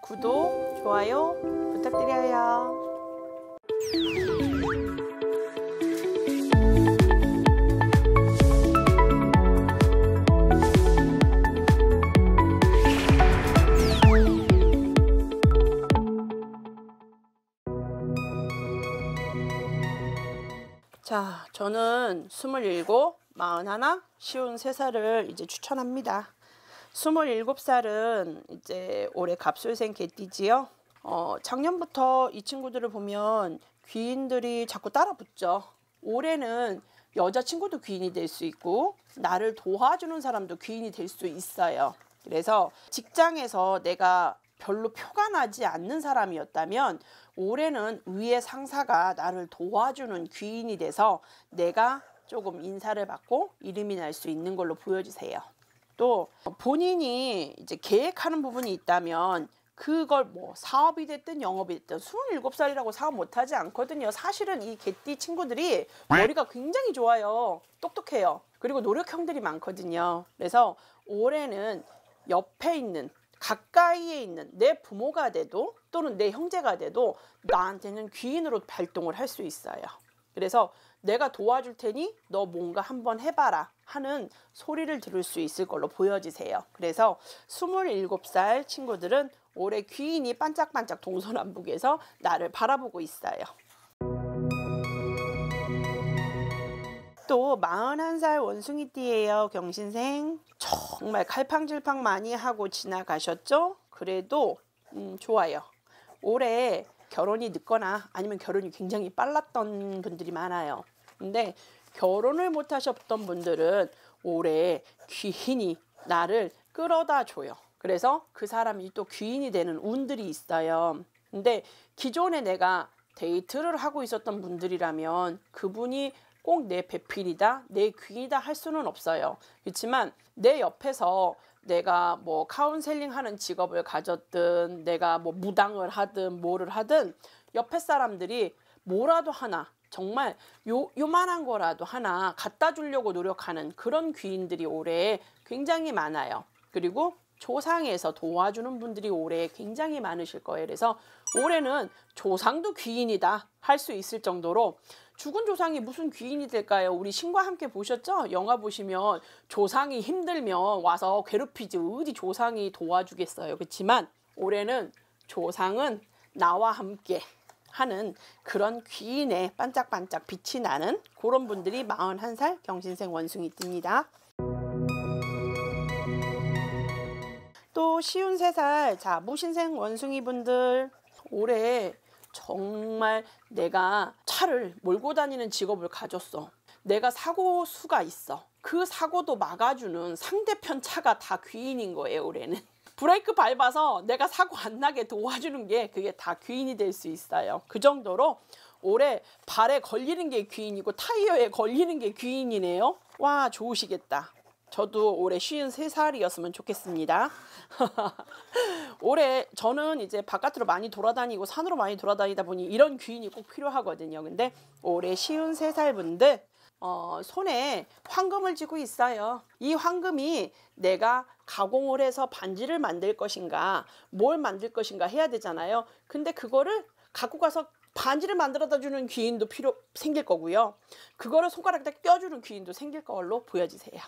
구독, 좋아요 부탁드려요. 자, 저는 27, 41, 53살을 이제 추천합니다. 27살은 이제 올해 갑술생 개띠지요. 작년부터 이 친구들을 보면 귀인들이 자꾸 따라 붙죠. 올해는 여자친구도 귀인이 될 수 있고 나를 도와주는 사람도 귀인이 될 수 있어요. 그래서 직장에서 내가 별로 표가 나지 않는 사람이었다면 올해는 위의 상사가 나를 도와주는 귀인이 돼서 내가 조금 인사를 받고 이름이 날 수 있는 걸로 보여주세요. 또 본인이 이제 계획하는 부분이 있다면 그걸 뭐 사업이 됐든 영업이 됐든 27살이라고 사업 못하지 않거든요. 사실은 이 개띠 친구들이 머리가 굉장히 좋아요. 똑똑해요. 그리고 노력형들이 많거든요. 그래서 올해는 옆에 있는 가까이에 있는 내 부모가 돼도 또는 내 형제가 돼도 나한테는 귀인으로 발동을 할 수 있어요. 그래서 내가 도와줄 테니 너 뭔가 한번 해봐라 하는 소리를 들을 수 있을 걸로 보여지세요. 그래서 27살 친구들은 올해 귀인이 반짝반짝 동서남북에서 나를 바라보고 있어요. 또 41살 원숭이띠예요. 경신생. 정말 갈팡질팡 많이 하고 지나가셨죠? 그래도 좋아요. 올해 결혼이 늦거나 아니면 결혼이 굉장히 빨랐던 분들이 많아요. 근데 결혼을 못 하셨던 분들은 올해 귀인이 나를 끌어다 줘요. 그래서 그 사람이 또 귀인이 되는 운들이 있어요. 근데 기존에 내가 데이트를 하고 있었던 분들이라면 그분이 꼭 내 배필이다, 내 귀이다 할 수는 없어요. 그렇지만 내 옆에서 내가 뭐 카운셀링 하는 직업을 가졌든 내가 뭐 무당을 하든 뭐를 하든 옆에 사람들이 뭐라도 하나 정말 요만한 거라도 하나 갖다 주려고 노력하는 그런 귀인들이 올해 굉장히 많아요. 그리고 조상에서 도와주는 분들이 올해 굉장히 많으실 거예요. 그래서 올해는 조상도 귀인이다 할 수 있을 정도로 죽은 조상이 무슨 귀인이 될까요? 우리 신과 함께 보셨죠? 영화 보시면 조상이 힘들면 와서 괴롭히지 어디 조상이 도와주겠어요. 그렇지만 올해는 조상은 나와 함께 하는 그런 귀인의 반짝반짝 빛이 나는 그런 분들이 41살 경신생 원숭이띠입니다. 또 53살 자 무신생 원숭이분들 올해 정말 내가 차를 몰고 다니는 직업을 가졌어. 내가 사고 수가 있어. 그 사고도 막아주는 상대편 차가 다 귀인인 거예요. 올해는 브레이크 밟아서 내가 사고 안 나게 도와주는 게 그게 다 귀인이 될 수 있어요. 그 정도로 올해 발에 걸리는 게 귀인이고 타이어에 걸리는 게 귀인이네요. 와 좋으시겠다. 저도 올해 53살이었으면 좋겠습니다. 올해 저는 이제 바깥으로 많이 돌아다니고 산으로 많이 돌아다니다 보니 이런 귀인이 꼭 필요하거든요. 근데 올해 53살 분들 손에 황금을 쥐고 있어요. 이 황금이 내가 가공을 해서 반지를 만들 것인가 뭘 만들 것인가 해야 되잖아요. 근데 그거를 갖고 가서 반지를 만들어다 주는 귀인도 생길 거고요. 그거를 손가락에다 껴주는 귀인도 생길 걸로 보여지세요.